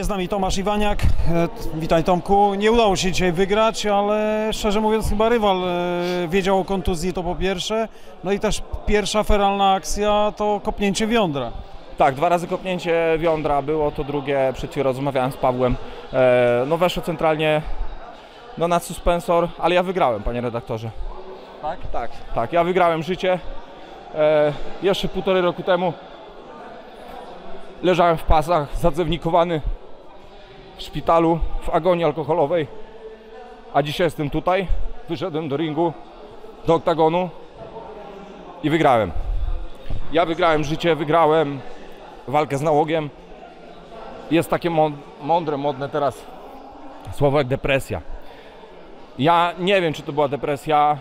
Jest z nami Tomasz Iwaniak. Witaj, Tomku. Nie udało się dzisiaj wygrać, ale szczerze mówiąc chyba rywal wiedział o kontuzji, to po pierwsze. No i też pierwsza feralna akcja to kopnięcie wiądra. Tak, 2 razy kopnięcie wiądra było, to drugie, przed chwilą rozmawiałem z Pawłem. No weszło centralnie no, na suspensor, ale ja wygrałem, panie redaktorze. Tak? Tak, tak, ja wygrałem życie. Jeszcze 1,5 roku temu leżałem w pasach, zadzewnikowany w szpitalu, w agonii alkoholowej, a dzisiaj jestem tutaj, wyszedłem do ringu, do oktagonu i wygrałem. Ja wygrałem życie, wygrałem walkę z nałogiem. Jest takie mądre, modne teraz słowo jak depresja. Ja nie wiem, czy to była depresja.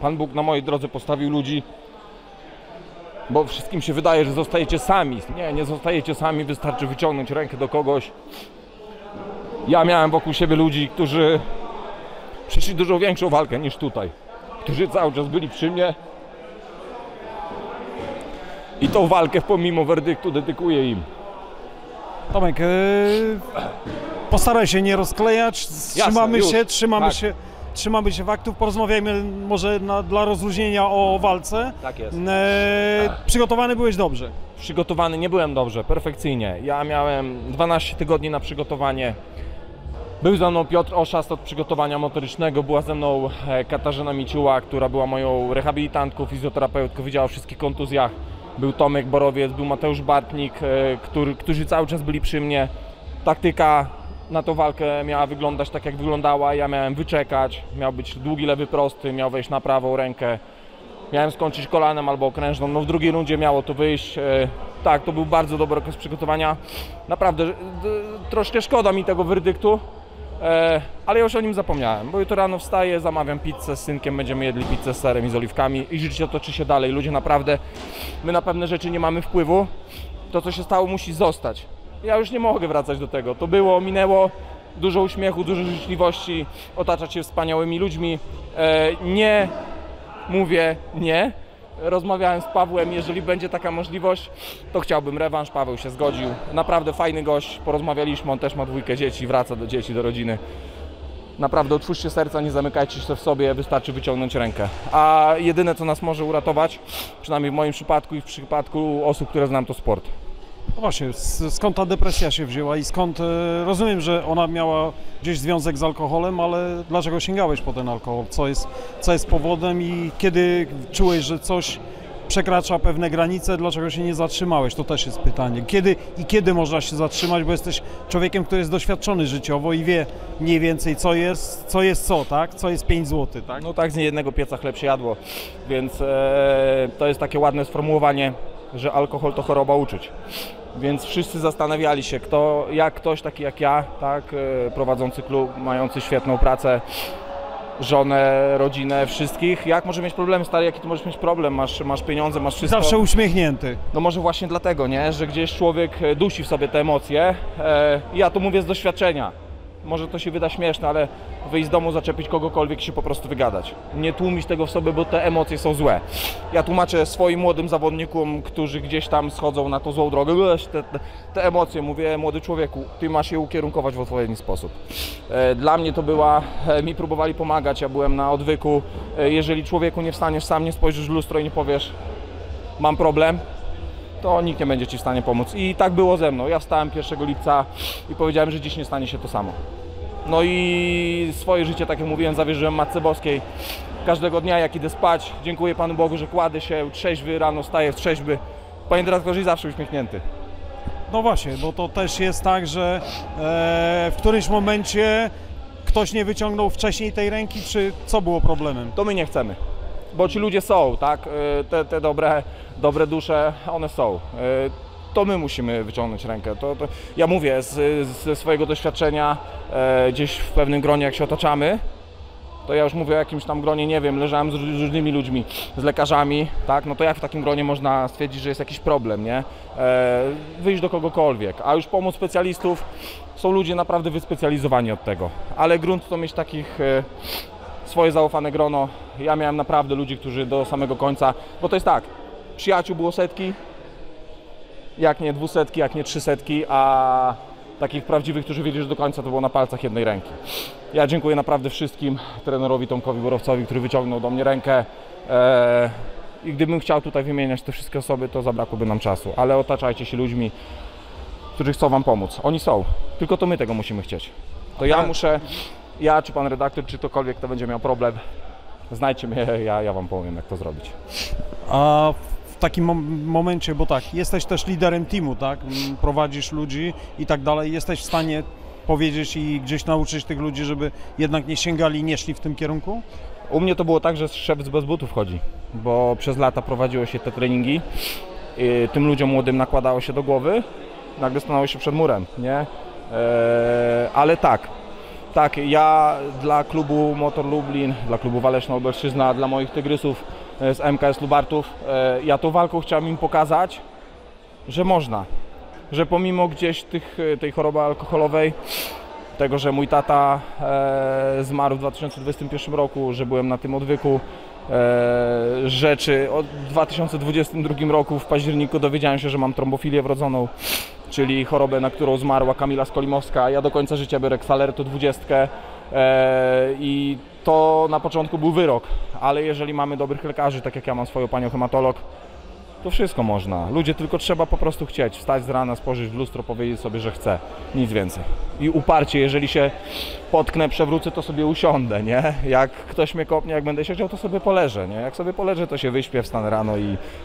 Pan Bóg na mojej drodze postawił ludzi, bo wszystkim się wydaje, że zostajecie sami. Nie, nie zostajecie sami, wystarczy wyciągnąć rękę do kogoś. Ja miałem wokół siebie ludzi, którzy przeszli dużo większą walkę niż tutaj, którzy cały czas byli przy mnie i tą walkę pomimo werdyktu dedykuję im. Tomek, postaraj się nie rozklejać, trzymamy się faktów, porozmawiajmy może dla rozluźnienia o walce. Tak jest. Przygotowany byłeś dobrze? Przygotowany nie byłem dobrze, perfekcyjnie. Ja miałem 12 tygodni na przygotowanie. Był ze mną Piotr Oszast od przygotowania motorycznego, była ze mną Katarzyna Miciuła, która była moją rehabilitantką, fizjoterapeutką, wiedziała o wszystkich kontuzjach. Był Tomek Borowiec, był Mateusz Bartnik, którzy cały czas byli przy mnie. Taktyka na tą walkę miała wyglądać tak, jak wyglądała. Ja miałem wyczekać, miał być długi lewy prosty, miał wejść na prawą rękę. Miałem skończyć kolanem albo okrężną, no w drugiej rundzie miało to wyjść. Tak, to był bardzo dobry okres przygotowania. Naprawdę, troszkę szkoda mi tego werdyktu, ale ja już o nim zapomniałem, bo jutro rano wstaję, zamawiam pizzę z synkiem, będziemy jedli pizzę z serem i z oliwkami i życie toczy się dalej. Ludzie naprawdę, my na pewne rzeczy nie mamy wpływu. To, co się stało, musi zostać. Ja już nie mogę wracać do tego. To było, minęło, dużo uśmiechu, dużo życzliwości, otaczać się wspaniałymi ludźmi. Nie mówię nie. Rozmawiałem z Pawłem, jeżeli będzie taka możliwość, to chciałbym rewanż. Paweł się zgodził. Naprawdę fajny gość, porozmawialiśmy, on też ma 2 dzieci, wraca do dzieci, do rodziny. Naprawdę otwórzcie serca, nie zamykajcie się w sobie, wystarczy wyciągnąć rękę. A jedyne, co nas może uratować, przynajmniej w moim przypadku i w przypadku osób, które znam, to sport. No właśnie, skąd ta depresja się wzięła i skąd, rozumiem, że ona miała gdzieś związek z alkoholem, ale dlaczego sięgałeś po ten alkohol? Co jest powodem i kiedy czułeś, że coś przekracza pewne granice, dlaczego się nie zatrzymałeś? To też jest pytanie. Kiedy można się zatrzymać, bo jesteś człowiekiem, który jest doświadczony życiowo i wie mniej więcej co jest, tak? Co jest 5 zł, tak? No tak, z niejednego pieca chleb się jadło, więc to jest takie ładne sformułowanie, że alkohol to choroba uczuć. Więc wszyscy zastanawiali się, ktoś taki jak ja, tak, prowadzący klub, mający świetną pracę, żonę, rodzinę, wszystkich, jak może mieć problem, stary, jaki ty możesz mieć problem, masz pieniądze, masz wszystko. Zawsze uśmiechnięty. No może właśnie dlatego, nie, że gdzieś człowiek dusi w sobie te emocje. Ja to mówię z doświadczenia. Może to się wyda śmieszne, ale wyjść z domu, zaczepić kogokolwiek i się po prostu wygadać. Nie tłumić tego w sobie, bo te emocje są złe. Ja tłumaczę swoim młodym zawodnikom, którzy gdzieś tam schodzą na tą złą drogę, te emocje, mówię, młody człowieku, ty masz je ukierunkować w odpowiedni sposób. Dla mnie to była, mi próbowali pomagać, ja byłem na odwyku. Jeżeli człowieku nie wstaniesz sam, nie spojrzysz w lustro i nie powiesz, mam problem, to nikt nie będzie ci w stanie pomóc. I tak było ze mną. Ja wstałem 1 lipca i powiedziałem, że dziś nie stanie się to samo. No i swoje życie, tak jak mówiłem, zawierzyłem Matce Boskiej. Każdego dnia, jak idę spać, dziękuję Panu Bogu, że kładę się trzeźwy, rano wstaję w trzeźby. Panie dyrektorze, zawsze uśmiechnięty. No właśnie, bo to też jest tak, że w którymś momencie ktoś nie wyciągnął wcześniej tej ręki, czy co było problemem? To my nie chcemy. Bo ci ludzie są, tak? Te dobre dusze, one są. To my musimy wyciągnąć rękę. Ja mówię ze swojego doświadczenia, gdzieś w pewnym gronie, jak się otaczamy, to ja już mówię o jakimś tam gronie, nie wiem, leżałem z różnymi ludźmi, z lekarzami, tak? No to jak w takim gronie można stwierdzić, że jest jakiś problem, nie? Wyjść do kogokolwiek, a już pomoc specjalistów, są ludzie naprawdę wyspecjalizowani od tego. Ale grunt to mieć takich... swoje zaufane grono. Ja miałem naprawdę ludzi, którzy do samego końca, bo to jest tak, przyjaciół było setki, jak nie 200, jak nie 300, a takich prawdziwych, którzy wiedzieli, że do końca to było na palcach jednej ręki. Ja dziękuję naprawdę wszystkim, trenerowi Tomkowi Borowcowi, który wyciągnął do mnie rękę. I gdybym chciał tutaj wymieniać te wszystkie osoby, to zabrakłoby nam czasu. Ale otaczajcie się ludźmi, którzy chcą wam pomóc. Oni są, tylko to my tego musimy chcieć. To ja muszę, ja czy pan redaktor, czy ktokolwiek, kto będzie miał problem, znajdźcie mnie, ja wam powiem, jak to zrobić. A w takim momencie, bo tak, jesteś też liderem teamu, tak? Prowadzisz ludzi i tak dalej, jesteś w stanie powiedzieć i gdzieś nauczyć tych ludzi, żeby jednak nie sięgali, nie szli w tym kierunku? U mnie to było tak, że szewc bez butów chodzi, bo przez lata prowadziło się te treningi, tym ludziom młodym nakładało się do głowy, nagle stanęło się przed murem, nie? Ale tak, ja dla klubu Motor Lublin, dla klubu Waleszno-Oberczyzna, dla moich tygrysów z MKS Lubartów, ja tą walką chciałem im pokazać, że można, że pomimo gdzieś tej choroby alkoholowej, tego, że mój tata zmarł w 2021 roku, że byłem na tym odwyku rzeczy. Od 2022 roku w październiku dowiedziałem się, że mam trombofilię wrodzoną, czyli chorobę, na którą zmarła Kamila Skolimowska. Ja do końca życia biorę Xarelto 20 i to na początku był wyrok, ale jeżeli mamy dobrych lekarzy, tak jak ja mam swoją panią hematolog, to wszystko można. Ludzie, tylko trzeba po prostu chcieć. Wstać z rana, spojrzeć w lustro, powiedzieć sobie, że chcę. Nic więcej. I uparcie, jeżeli się potknę, przewrócę, to sobie usiądę, nie? Jak ktoś mnie kopnie, jak będę siedział, to sobie poleżę, nie? Jak sobie poleżę, to się wyśpię, wstanę rano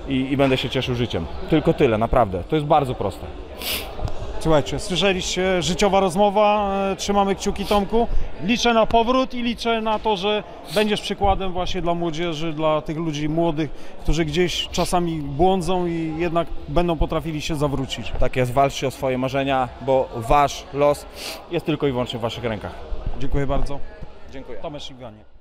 i będę się cieszył życiem. Tylko tyle, naprawdę. To jest bardzo proste. Słuchajcie, słyszeliście, życiowa rozmowa, trzymamy kciuki, Tomku. Liczę na powrót i liczę na to, że będziesz przykładem właśnie dla młodzieży, dla tych ludzi młodych, którzy gdzieś czasami błądzą i jednak będą potrafili się zawrócić. Tak jest, walczcie o swoje marzenia, bo wasz los jest tylko i wyłącznie w waszych rękach. Dziękuję bardzo. Dziękuję. Tomasz Iwaniak.